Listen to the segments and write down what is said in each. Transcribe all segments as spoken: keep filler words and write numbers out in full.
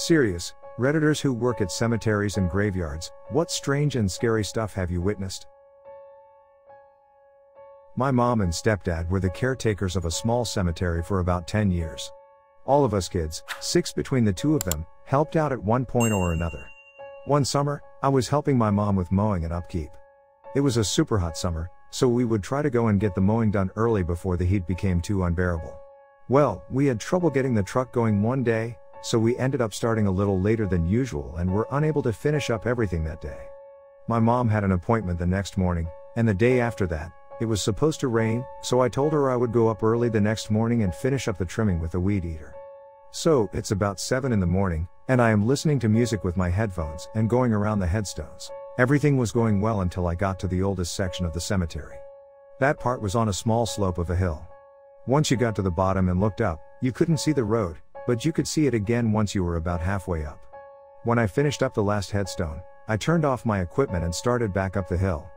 Serious, Redditors who work at cemeteries and graveyards, what strange and scary stuff have you witnessed? My mom and stepdad were the caretakers of a small cemetery for about ten years. All of us kids, six between the two of them, helped out at one point or another. One summer, I was helping my mom with mowing and upkeep. It was a super hot summer, so we would try to go and get the mowing done early before the heat became too unbearable. Well, we had trouble getting the truck going one day, so we ended up starting a little later than usual and were unable to finish up everything that day. My mom had an appointment the next morning, and the day after that. It was supposed to rain, so I told her I would go up early the next morning and finish up the trimming with a weed eater. So, it's about seven in the morning, and I am listening to music with my headphones and going around the headstones. Everything was going well until I got to the oldest section of the cemetery. That part was on a small slope of a hill. Once you got to the bottom and looked up, you couldn't see the road, but you could see it again once you were about halfway up. When I finished up the last headstone, I turned off my equipment and started back up the hill.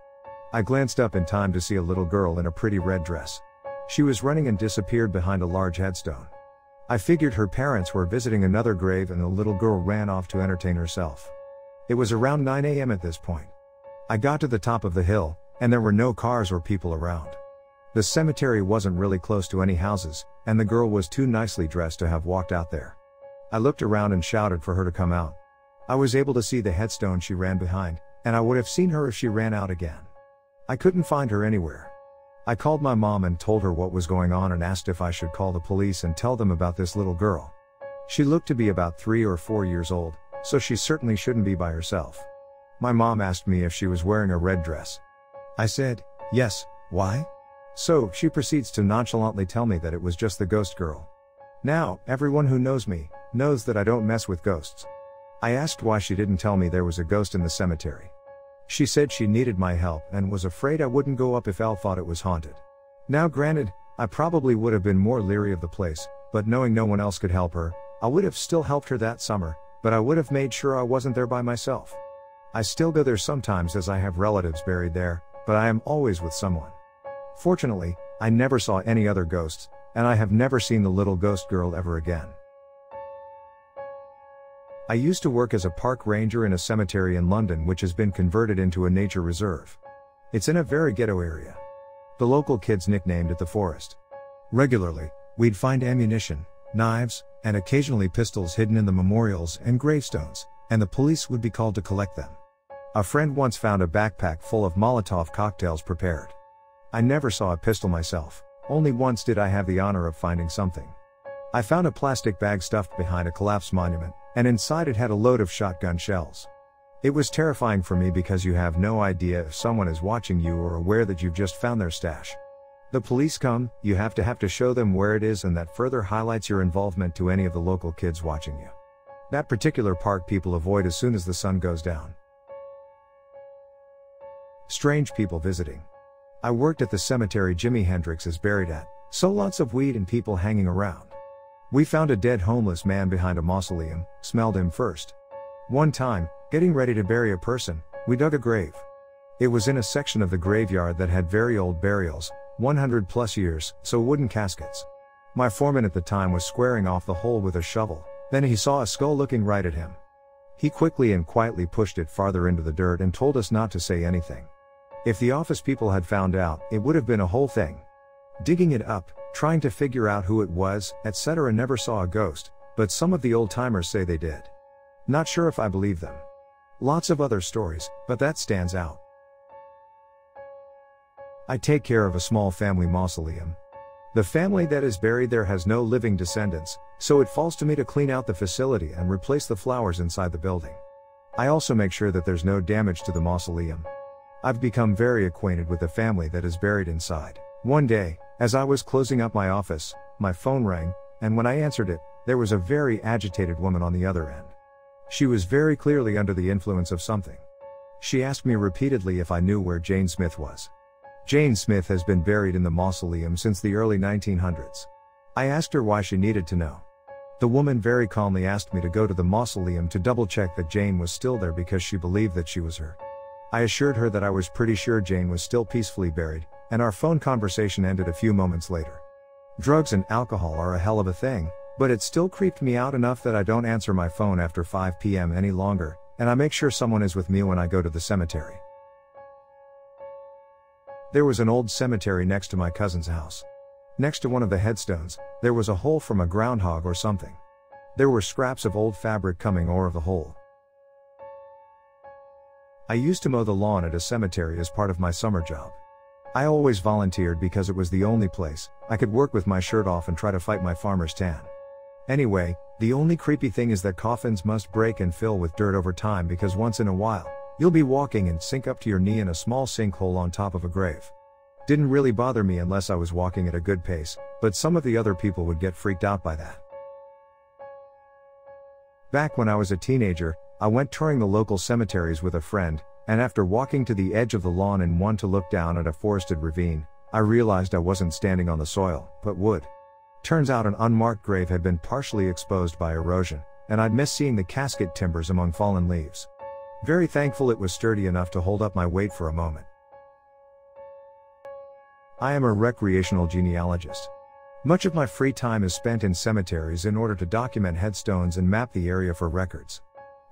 I glanced up in time to see a little girl in a pretty red dress. She was running and disappeared behind a large headstone. I figured her parents were visiting another grave and the little girl ran off to entertain herself. It was around nine a m at this point. I got to the top of the hill, and there were no cars or people around. The cemetery wasn't really close to any houses, and the girl was too nicely dressed to have walked out there. I looked around and shouted for her to come out. I was able to see the headstone she ran behind, and I would have seen her if she ran out again. I couldn't find her anywhere. I called my mom and told her what was going on and asked if I should call the police and tell them about this little girl. She looked to be about three or four years old, so she certainly shouldn't be by herself. My mom asked me if she was wearing a red dress. I said, yes, why? So, she proceeds to nonchalantly tell me that it was just the ghost girl. Now, everyone who knows me, knows that I don't mess with ghosts. I asked why she didn't tell me there was a ghost in the cemetery. She said she needed my help and was afraid I wouldn't go up if Elle thought it was haunted. Now granted, I probably would have been more leery of the place, but knowing no one else could help her, I would have still helped her that summer, but I would have made sure I wasn't there by myself. I still go there sometimes as I have relatives buried there, but I am always with someone. Fortunately, I never saw any other ghosts, and I have never seen the little ghost girl ever again. I used to work as a park ranger in a cemetery in London which has been converted into a nature reserve. It's in a very ghetto area. The local kids nicknamed it the forest. Regularly, we'd find ammunition, knives, and occasionally pistols hidden in the memorials and gravestones, and the police would be called to collect them. A friend once found a backpack full of Molotov cocktails prepared. I never saw a pistol myself, only once did I have the honor of finding something. I found a plastic bag stuffed behind a collapsed monument, and inside it had a load of shotgun shells. It was terrifying for me because you have no idea if someone is watching you or aware that you've just found their stash. The police come, you have to have to show them where it is, and that further highlights your involvement to any of the local kids watching you. That particular park people avoid as soon as the sun goes down. Strange people visiting. I worked at the cemetery Jimi Hendrix is buried at, so lots of weed and people hanging around. We found a dead homeless man behind a mausoleum, smelled him first. One time, getting ready to bury a person, we dug a grave. It was in a section of the graveyard that had very old burials, one hundred plus years, so wooden caskets. My foreman at the time was squaring off the hole with a shovel, then he saw a skull looking right at him. He quickly and quietly pushed it farther into the dirt and told us not to say anything. If the office people had found out, it would have been a whole thing. Digging it up, trying to figure out who it was, et cetera never saw a ghost, but some of the old-timers say they did. Not sure if I believe them. Lots of other stories, but that stands out. I take care of a small family mausoleum. The family that is buried there has no living descendants, so it falls to me to clean out the facility and replace the flowers inside the building. I also make sure that there's no damage to the mausoleum. I've become very acquainted with the family that is buried inside. One day, as I was closing up my office, my phone rang, and when I answered it, there was a very agitated woman on the other end. She was very clearly under the influence of something. She asked me repeatedly if I knew where Jane Smith was. Jane Smith has been buried in the mausoleum since the early nineteen hundreds. I asked her why she needed to know. The woman very calmly asked me to go to the mausoleum to double-check that Jane was still there because she believed that she was her. I assured her that I was pretty sure Jane was still peacefully buried, and our phone conversation ended a few moments later. Drugs and alcohol are a hell of a thing, But it still creeped me out enough that I don't answer my phone after five p m any longer, and I make sure someone is with me when I go to the cemetery. There was an old cemetery next to my cousin's house. Next to one of the headstones, there was a hole from a groundhog or something. There were scraps of old fabric coming out of the hole. I used to mow the lawn at a cemetery as part of my summer job. I always volunteered because it was the only place I could work with my shirt off and try to fight my farmer's tan. Anyway, the only creepy thing is that coffins must break and fill with dirt over time, because once in a while, you'll be walking and sink up to your knee in a small sinkhole on top of a grave. Didn't really bother me unless I was walking at a good pace, but some of the other people would get freaked out by that. Back when I was a teenager, I went touring the local cemeteries with a friend, and after walking to the edge of the lawn and one to look down at a forested ravine, I realized I wasn't standing on the soil, but wood. Turns out an unmarked grave had been partially exposed by erosion, and I'd missed seeing the casket timbers among fallen leaves. Very thankful it was sturdy enough to hold up my weight for a moment. I am a recreational genealogist. Much of my free time is spent in cemeteries in order to document headstones and map the area for records.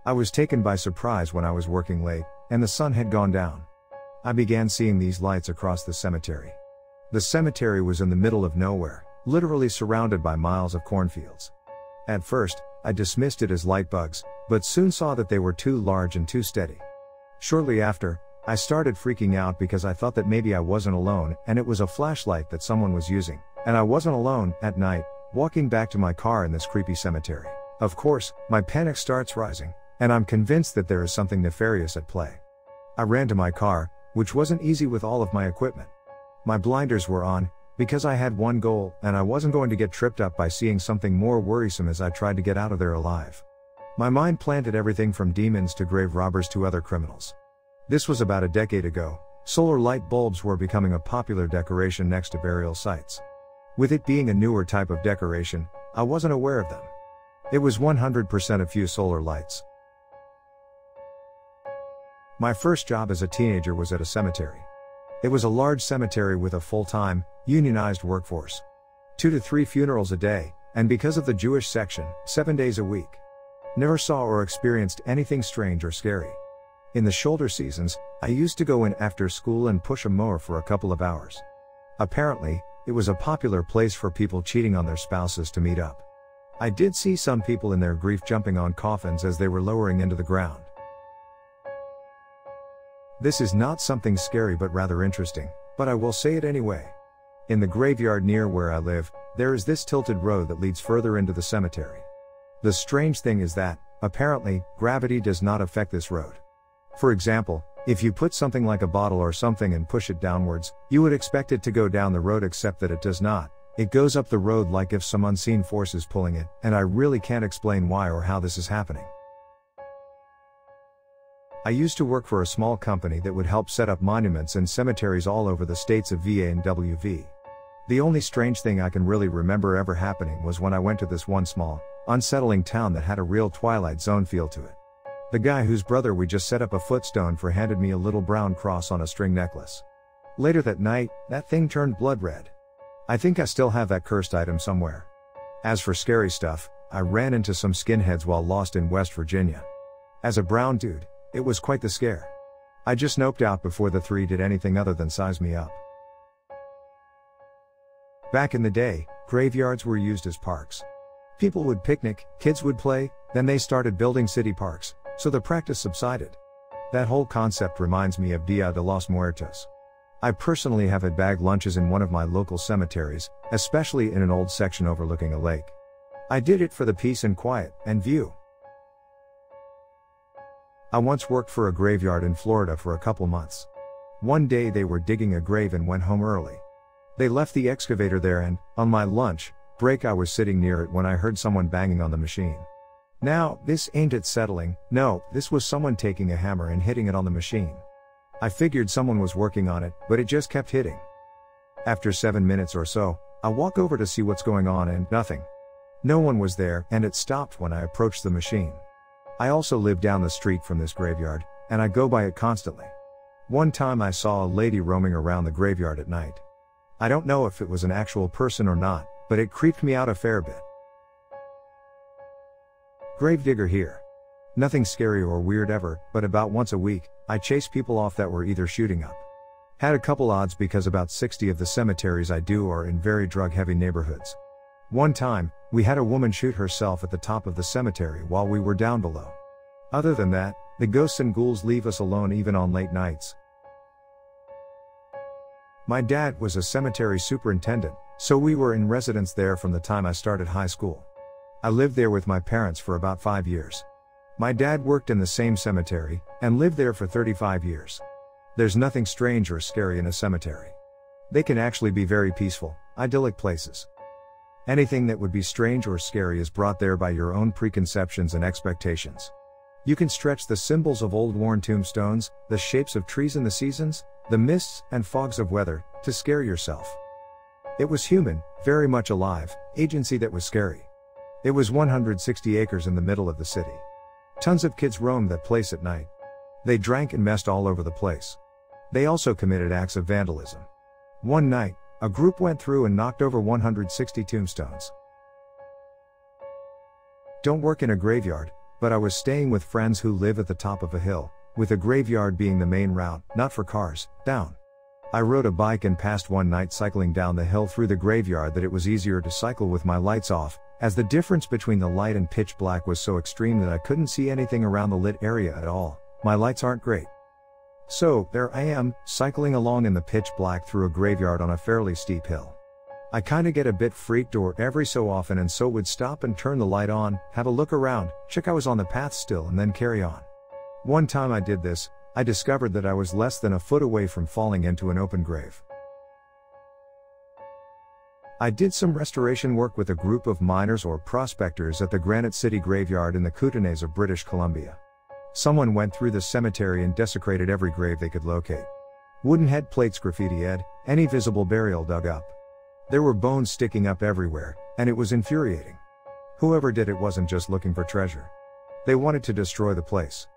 I was taken by surprise when I was working late, and the sun had gone down. I began seeing these lights across the cemetery. The cemetery was in the middle of nowhere, literally surrounded by miles of cornfields. At first, I dismissed it as light bugs, but soon saw that they were too large and too steady. Shortly after, I started freaking out because I thought that maybe I wasn't alone, and it was a flashlight that someone was using, and I wasn't alone, at night, walking back to my car in this creepy cemetery. Of course, my panic starts rising, and I'm convinced that there is something nefarious at play. I ran to my car, which wasn't easy with all of my equipment. My blinders were on, because I had one goal, and I wasn't going to get tripped up by seeing something more worrisome as I tried to get out of there alive. My mind planted everything from demons to grave robbers to other criminals. This was about a decade ago. Solar light bulbs were becoming a popular decoration next to burial sites. With it being a newer type of decoration, I wasn't aware of them. It was one hundred percent a few solar lights. My first job as a teenager was at a cemetery. It was a large cemetery with a full-time, unionized workforce. Two to three funerals a day, and because of the Jewish section, seven days a week. Never saw or experienced anything strange or scary. In the shoulder seasons, I used to go in after school and push a mower for a couple of hours. Apparently, it was a popular place for people cheating on their spouses to meet up. I did see some people in their grief jumping on coffins as they were lowering into the ground. This is not something scary but rather interesting, but I will say it anyway. In the graveyard near where I live, there is this tilted road that leads further into the cemetery. The strange thing is that, apparently, gravity does not affect this road. For example, if you put something like a bottle or something and push it downwards, you would expect it to go down the road, except that it does not. It goes up the road like if some unseen force is pulling it, and I really can't explain why or how this is happening. I used to work for a small company that would help set up monuments in cemeteries all over the states of V A and W V. The only strange thing I can really remember ever happening was when I went to this one small, unsettling town that had a real Twilight Zone feel to it. The guy whose brother we just set up a footstone for handed me a little brown cross on a string necklace. Later that night, that thing turned blood red. I think I still have that cursed item somewhere. As for scary stuff, I ran into some skinheads while lost in West Virginia. As a brown dude, it was quite the scare. I just noped out before the three did anything other than size me up. Back in the day, graveyards were used as parks. People would picnic, kids would play, then they started building city parks, so the practice subsided. That whole concept reminds me of Dia de los Muertos. I personally have had bag lunches in one of my local cemeteries, especially in an old section overlooking a lake. I did it for the peace and quiet, and view. I once worked for a graveyard in Florida for a couple months. One day they were digging a grave and went home early. They left the excavator there and, on my lunch break, I was sitting near it when I heard someone banging on the machine. Now, this ain't it settling, no, this was someone taking a hammer and hitting it on the machine. I figured someone was working on it, but it just kept hitting. After seven minutes or so, I walk over to see what's going on and nothing. No one was there, and it stopped when I approached the machine. I also live down the street from this graveyard, and I go by it constantly. One time I saw a lady roaming around the graveyard at night. I don't know if it was an actual person or not, but it creeped me out a fair bit. Gravedigger here. Nothing scary or weird ever, but about once a week, I chase people off that were either shooting up. Had a couple odds because about sixty of the cemeteries I do are in very drug-heavy neighborhoods. One time, we had a woman shoot herself at the top of the cemetery while we were down below. Other than that, the ghosts and ghouls leave us alone even on late nights. My dad was a cemetery superintendent, so we were in residence there from the time I started high school. I lived there with my parents for about five years. My dad worked in the same cemetery, and lived there for thirty-five years. There's nothing strange or scary in a cemetery. They can actually be very peaceful, idyllic places. Anything that would be strange or scary is brought there by your own preconceptions and expectations. You can stretch the symbols of old worn tombstones, the shapes of trees and the seasons, the mists and fogs of weather, to scare yourself. It was human, very much alive, agency that was scary. It was one hundred sixty acres in the middle of the city. Tons of kids roamed that place at night. They drank and messed all over the place. They also committed acts of vandalism. One night, a group went through and knocked over one hundred sixty tombstones. Don't work in a graveyard, but I was staying with friends who live at the top of a hill, with a graveyard being the main route, not for cars, down. I rode a bike and passed one night cycling down the hill through the graveyard that it was easier to cycle with my lights off, as the difference between the light and pitch black was so extreme that I couldn't see anything around the lit area at all. My lights aren't great. So, there I am, cycling along in the pitch black through a graveyard on a fairly steep hill. I kinda get a bit freaked out every so often and so would stop and turn the light on, have a look around, check I was on the path still and then carry on. One time I did this, I discovered that I was less than a foot away from falling into an open grave. I did some restoration work with a group of miners or prospectors at the Granite City graveyard in the Kootenays of British Columbia. Someone went through the cemetery and desecrated every grave they could locate. Wooden head plates graffitied, any visible burial dug up. There were bones sticking up everywhere, and it was infuriating. Whoever did it wasn't just looking for treasure. They wanted to destroy the place.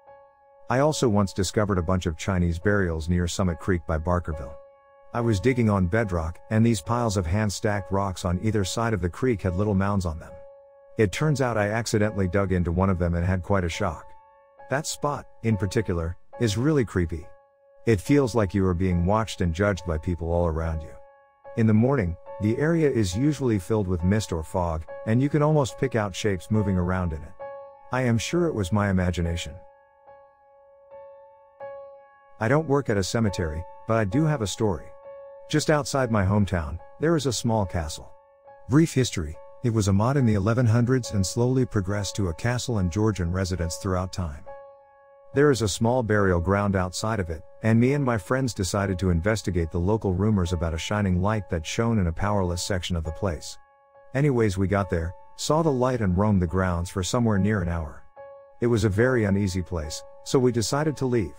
I also once discovered a bunch of Chinese burials near Summit Creek by Barkerville. I was digging on bedrock, and these piles of hand-stacked rocks on either side of the creek had little mounds on them. It turns out I accidentally dug into one of them and had quite a shock. That spot, in particular, is really creepy. It feels like you are being watched and judged by people all around you. In the morning, the area is usually filled with mist or fog, and you can almost pick out shapes moving around in it. I am sure it was my imagination. I don't work at a cemetery, but I do have a story. Just outside my hometown, there is a small castle. Brief history. It was a motte in the eleven hundreds and slowly progressed to a castle and Georgian residence throughout time. There is a small burial ground outside of it, and me and my friends decided to investigate the local rumors about a shining light that shone in a powerless section of the place. Anyways, we got there, saw the light and roamed the grounds for somewhere near an hour. It was a very uneasy place, so we decided to leave.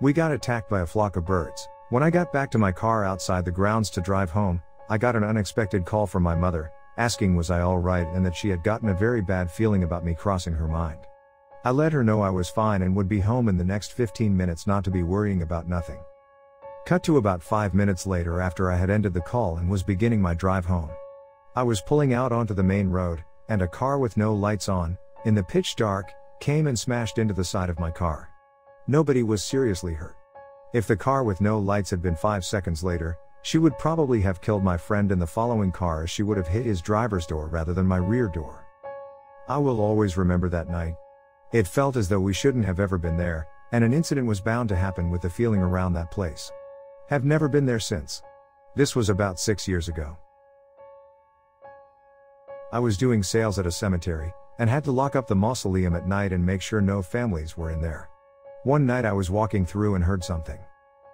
We got attacked by a flock of birds. When I got back to my car outside the grounds to drive home, I got an unexpected call from my mother, asking was I alright and that she had gotten a very bad feeling about me crossing her mind. I let her know I was fine and would be home in the next fifteen minutes, not to be worrying about nothing. Cut to about five minutes later after I had ended the call and was beginning my drive home. I was pulling out onto the main road, and a car with no lights on, in the pitch dark, came and smashed into the side of my car. Nobody was seriously hurt. If the car with no lights had been five seconds later, she would probably have killed my friend in the following car as she would have hit his driver's door rather than my rear door. I will always remember that night. It felt as though we shouldn't have ever been there, and an incident was bound to happen with the feeling around that place. Have never been there since. This was about six years ago. I was doing sales at a cemetery, and had to lock up the mausoleum at night and make sure no families were in there. One night I was walking through and heard something.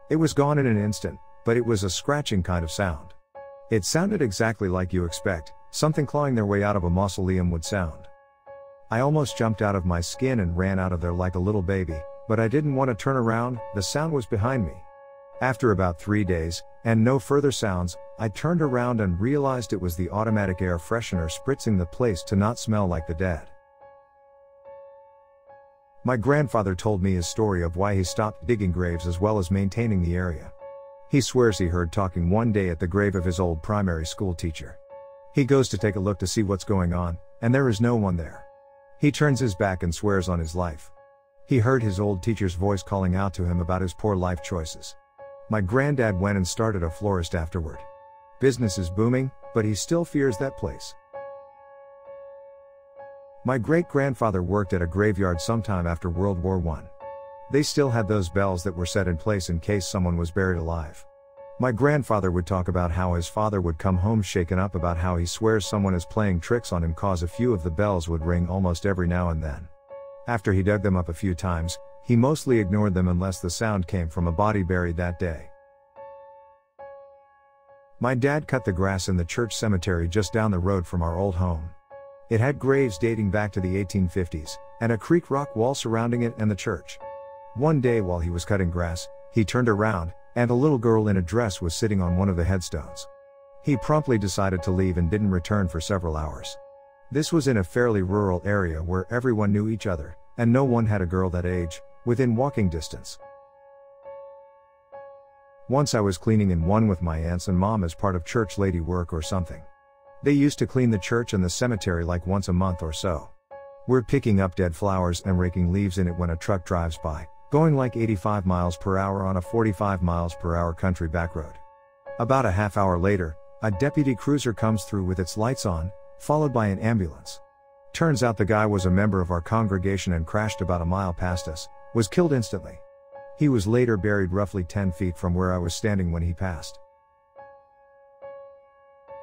It was gone in an instant, but it was a scratching kind of sound. It sounded exactly like you expect, something clawing their way out of a mausoleum would sound. I almost jumped out of my skin and ran out of there like a little baby, but I didn't want to turn around, the sound was behind me. After about three days, and no further sounds, I turned around and realized it was the automatic air freshener spritzing the place to not smell like the dead. My grandfather told me his story of why he stopped digging graves as well as maintaining the area. He swears he heard talking one day at the grave of his old primary school teacher. He goes to take a look to see what's going on, and there is no one there. He turns his back and swears on his life. He heard his old teacher's voice calling out to him about his poor life choices. My granddad went and started a florist afterward. Business is booming, but he still fears that place. My great-grandfather worked at a graveyard sometime after World War One. They still had those bells that were set in place in case someone was buried alive. My grandfather would talk about how his father would come home shaken up about how he swears someone is playing tricks on him, cause a few of the bells would ring almost every now and then. After he dug them up a few times, he mostly ignored them unless the sound came from a body buried that day. My dad cut the grass in the church cemetery just down the road from our old home. It had graves dating back to the eighteen fifties, and a creek rock wall surrounding it and the church. One day while he was cutting grass, he turned around, and a little girl in a dress was sitting on one of the headstones. He promptly decided to leave and didn't return for several hours. This was in a fairly rural area where everyone knew each other, and no one had a girl that age, within walking distance. Once I was cleaning in one with my aunts and mom as part of church lady work or something. They used to clean the church and the cemetery like once a month or so. We're picking up dead flowers and raking leaves in it when a truck drives by, going like eighty-five miles per hour on a forty-five miles per hour country back road. About a half hour later, a deputy cruiser comes through with its lights on, followed by an ambulance. Turns out the guy was a member of our congregation and crashed about a mile past us, was killed instantly. He was later buried roughly ten feet from where I was standing when he passed.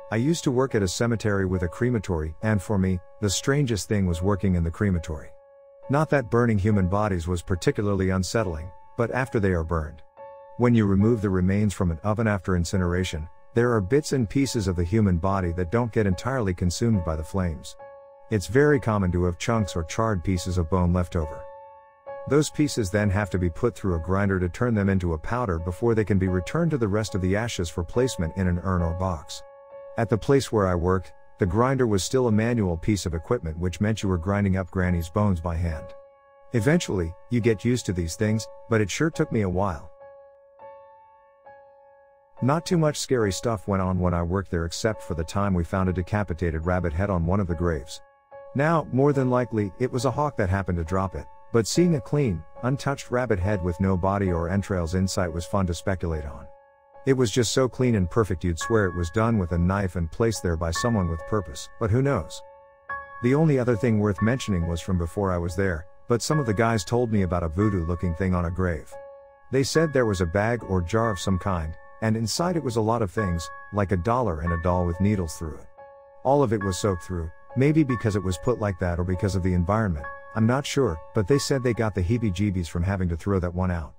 I used to work at a cemetery with a crematory, and for me, the strangest thing was working in the crematory. Not that burning human bodies was particularly unsettling, but after they are burned. When you remove the remains from an oven after incineration, there are bits and pieces of the human body that don't get entirely consumed by the flames. It's very common to have chunks or charred pieces of bone left over. Those pieces then have to be put through a grinder to turn them into a powder before they can be returned to the rest of the ashes for placement in an urn or box. At the place where I worked, the grinder was still a manual piece of equipment, which meant you were grinding up Granny's bones by hand. Eventually, you get used to these things, but it sure took me a while. Not too much scary stuff went on when I worked there, except for the time we found a decapitated rabbit head on one of the graves. Now, more than likely, it was a hawk that happened to drop it, but seeing a clean, untouched rabbit head with no body or entrails in sight was fun to speculate on. It was just so clean and perfect you'd swear it was done with a knife and placed there by someone with purpose, but who knows? The only other thing worth mentioning was from before I was there, but some of the guys told me about a voodoo-looking thing on a grave. They said there was a bag or jar of some kind, and inside it was a lot of things, like a dollar and a doll with needles through it. All of it was soaked through, maybe because it was put like that or because of the environment, I'm not sure, but they said they got the heebie-jeebies from having to throw that one out.